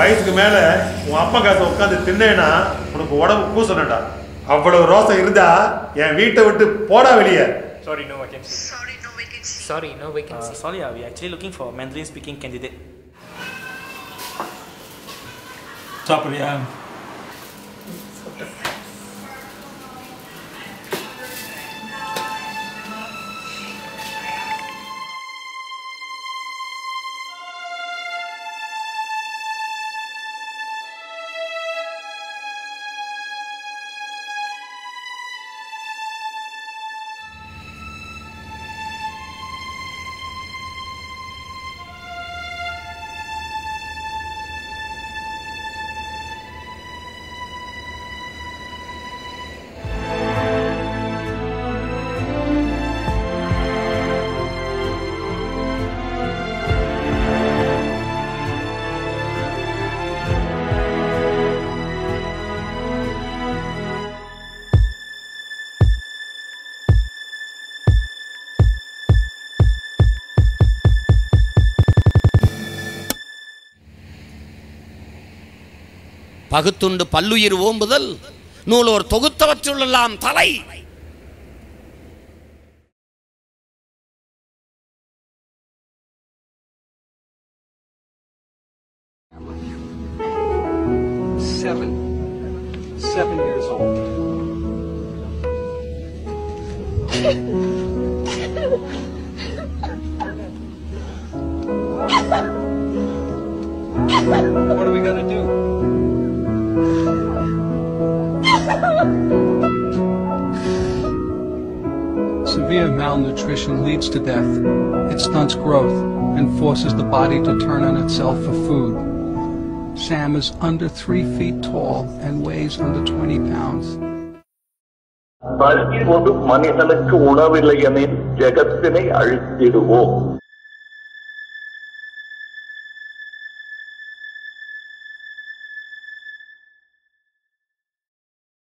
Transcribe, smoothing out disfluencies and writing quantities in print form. வயசுக்கு மேல உன் அப்பா காசை உட்காந்து தின்னேனா உனக்கு உடம்பு கூசணும்டா. அவ்வளவு ரோசம் இருந்தா என் வீட்டை விட்டு போடா வெளியே. Sorry, no vacancy. Sorry, no vacancy. Sorry, are we actually looking for a Mandarin speaking candidate? சாப்பிடுறியா? பகுத்துண்டு பல்லுயிர் ஓம்புதல் நூலோர் தொகுத்தவற்றுள்ளெல்லாம் தலை. Seven years old. What are we gonna do? Severe malnutrition leads to death. It stunts growth and forces the body to turn on itself for food. Sam is under 3 feet tall and weighs under 20 pounds.